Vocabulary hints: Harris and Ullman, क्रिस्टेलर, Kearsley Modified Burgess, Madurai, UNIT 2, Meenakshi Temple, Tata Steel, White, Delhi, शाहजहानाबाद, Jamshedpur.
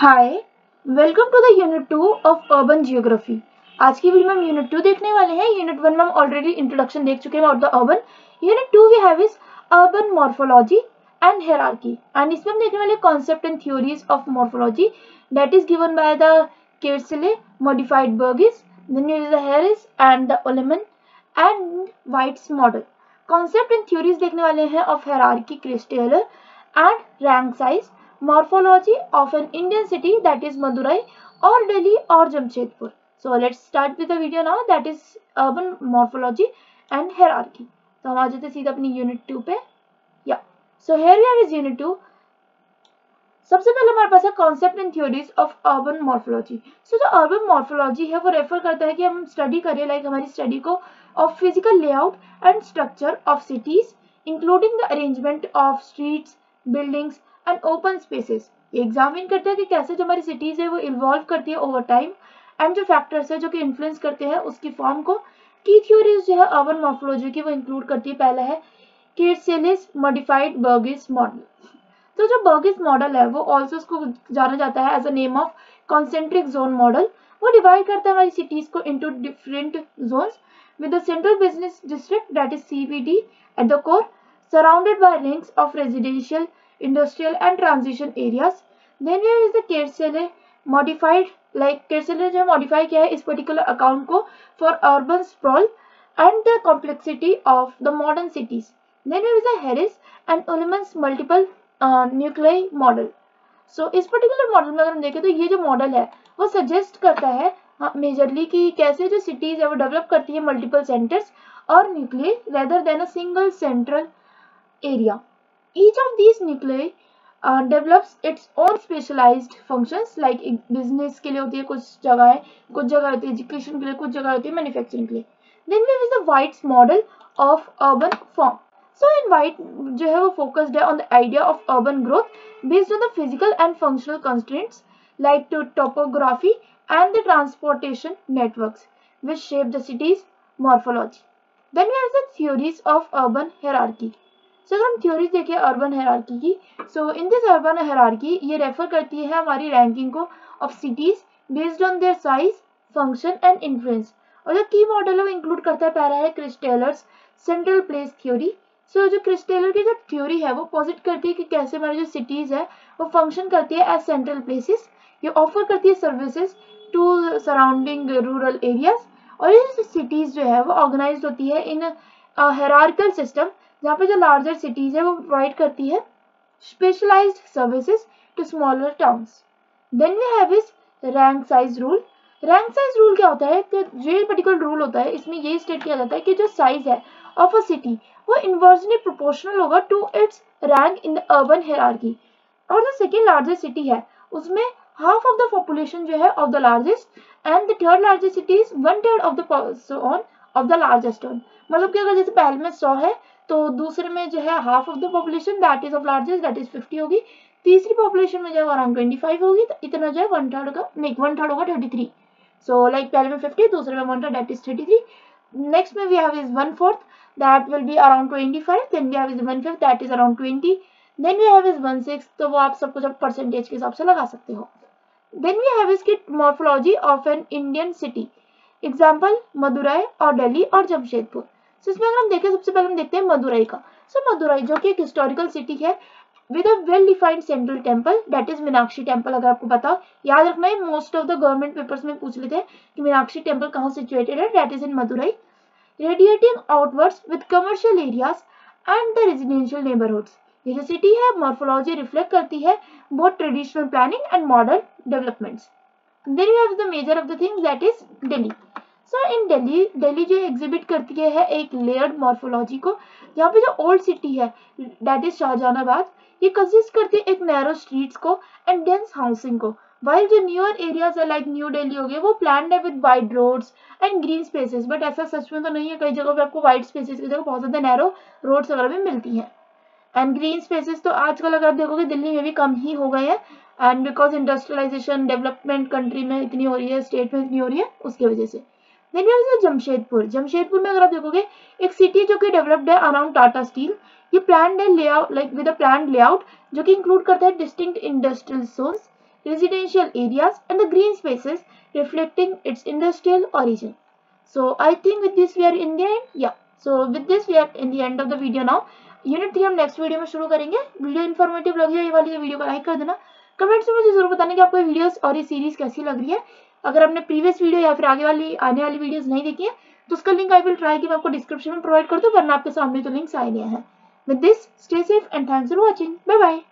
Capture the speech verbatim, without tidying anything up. Hi welcome to the unit two of urban geography. आज की video में हम यूनिट टू देखने वाले हैं। यूनिट वन में हम ऑलरेडी इंट्रोडक्शन देख चुके हैं और the urban. Unit two we have is urban morphology and hierarchy and इसमें हम देखने वाले concept and theories of morphology that is given by the Kearsley modified Burgess, then is the Harris and the Ullman and White's model. Concept and theories देखने वाले हैं of hierarchy, क्रिस्टेलर and rank size, morphology of an Indian city that is Madurai or Delhi or Jamshedpur. So let's start with the video now, that is urban morphology and hierarchy. So हम आ जाते सीधा अपनी unit two पे। Yeah. So here we have is unit two. सबसे पहले हमारे पास है concept and theories of urban morphology. So जो urban morphology है वो रेफर करता है कि हम स्टडी करें लाइक हमारी स्टडी को of physical layout and structure of cities, including the arrangement of streets, buildings and open spaces. Examine करते हैं कि कैसे जो हमारी सिटीज है वो इवॉल्व करती है ओवर टाइम एंड जो फैक्टर्स है जो कि इन्फ्लुएंस करते हैं उसकी फॉर्म को। की थ्योरीज जो है अर्बन मॉर्फोलॉजी की वो इंक्लूड करती है। पहला है केर्सले मॉडिफाइड बर्गिस मॉडल। तो जो बर्गिस मॉडल है वो ऑल्सो उसको जाना जाता है as a name of concentric zone model. वो डिवाइड करता है हमारी सिटीज को into different zones with the central business district that is CBD at the core, surrounded by rings of residential, industrial and transition areas. Then here is the Kearsley modified, like Kearsley जो modify किया है इस particular account को for urban sprawl and the complexity of the modern cities. Then here is the Harris and Ullman's multiple uh, nuclei model. So इस particular model में अगर हम देखें तो ये जो model है वो suggest करता है मेजरली कि कैसे जो cities है वो develop करती है multiple centers और nuclei rather than a single central area. Each of these nuclei uh, develops its own specialized functions, like business के लिए होती है कुछ जगह, कुछ जगह होती है education के लिए, कुछ जगह होती है manufacturing के लिए। Then there is the White's model of urban form. So in White जो है वो focused है on the idea of urban growth based on the physical and functional constraints like to topography and the transportation networks which shape the city's morphology. Then there is the theories of urban hierarchy. So, अगर हम theories देखें urban hierarchy की, so in this urban hierarchy ये refer करती है हमारी ranking को of cities based on their size, function and influence. और जो की मॉडल है वो इंक्लूड करता है पहला है Christaller's central place theory. So जो क्रिस्टेलर की जो थ्योरी है वो पॉजिट करती है कि कैसे हमारी जो सिटीज है वो फंक्शन करती है एज सेंट्रल प्लेसेस। ये ऑफर करती है services to surrounding rural areas और ये सिटीज जो है वो ऑर्गेनाइज होती है इन हायरार्किकल सिस्टम जहाँ पे जो लार्जर सिटीज है वो प्रोवाइड करती है specialised services to smaller towns. Then we have is rank size rule. Rank size rule क्या होता है कि जो पर्टिकुलर रूल होता है इसमें ये स्टेट किया जाता है कि जो साइज है ऑफ अ सिटी वो इनवर्सली प्रोपोर्शनल होगा to its rank in the urban hierarchy. और जो सेकेंड लार्जेस्ट सिटी है उसमें हाफ ऑफ द पॉपुलेशन जो है of the largest and the third largest city is one third of the on of the largest one. मतलब कि अगर जैसे पहले में सौ है तो दूसरे में जो है half of the population that is of largest that is पचास होगी, तीसरी पॉपुलेशन में जो है अराउंड पच्चीस होगी, तो इतना जो है वन थर्ड का नहीं वन थर्ड होगा तैंतीस। सो लाइक पहले में पचास, दूसरे में वन थर्ड दैट इज तैंतीस, नेक्स्ट में we have is one fourth that will be around पच्चीस, then we have is one fifth that is around बीस, then we have is one sixth. तो वो आप सबको जब परसेंटेज के हिसाब से लगा सकते हो। Then we have is the morphology of an Indian city, example Madurai और दिल्ली और जमशेदपुर। So, इसमें अगर हम देखें सबसे पहले हम देखते हैं मदुराई का। सो so, मदुराई जो कि एक हिस्टोरिकल सिटी है with a well defined central temple that is Meenakshi temple. अगर आपको पता हो याद रखना है, most of the government papers में पूछ लेते हैं कि मीनाक्षी टेम्पल कहाँ सिचुएटेड है, that is in Madurai, radiating outwards with commercial areas and the residential neighbourhoods. ये जो सिटी है मॉर्फोलॉजी रिफ्लेक्ट करती है both traditional planning and modern developments. Then you have the major of the things that is Delhi. So in Delhi Delhi जो exhibit करती है एक layered morphology को, यहाँ पे जो ओल्ड सिटी है दैट इज शाहजहानाबाद ये कंसिस्ट करती है एक नैरो स्ट्रीट्स को एंड डेंस हाउसिंग को, वाइल जो न्यूअर एरियाज है लाइक न्यू दिल्ली हो गए वो प्लान्ड है with wide roads and green spaces. But ऐसा सच में तो नहीं है, कई जगहों पे आपको वाइड स्पेसेस की जगह बहुत ज्यादा नैरो रोड्स वगैरह भी मिलती है एंड ग्रीन स्पेसेस तो आजकल अगर आप देखोगे दिल्ली में भी कम ही हो गए हैं and because industrialisation development country में इतनी हो रही है, स्टेट में इतनी हो रही है, उसकी वजह से। Then we have Jamshedpur. Jamshedpur में अगर आप देखोगे एक सिटी जो कि डेवलप्ड है अराउंड टाटा स्टील, ये प्लान्ड है layout like with a planned layout जो कि इंक्लूड करता है distinct industrial zones, residential areas and the green spaces reflecting its industrial origin. So I think with this we are in the end. Yeah. So with this we are in the end of the video now. Unit three हम next video में शुरू करेंगे. Video informative लग जाए ये वाली तो video को लाइक कर देना. कमेंट्स में मुझे जरूर बताना कि आपको वीडियोस और ये सीरीज कैसी लग रही है. अगर आपने प्रीवियस वीडियो या फिर आगे वाली आने वाली वीडियोस नहीं देखी है तो उसका लिंक आई विल ट्राई कि मैं आपको डिस्क्रिप्शन में प्रोवाइड कर दूं, वरना आपके सामने तो लिंक्स आ गए हैं. With this stay safe and thanks for watching. Bye bye.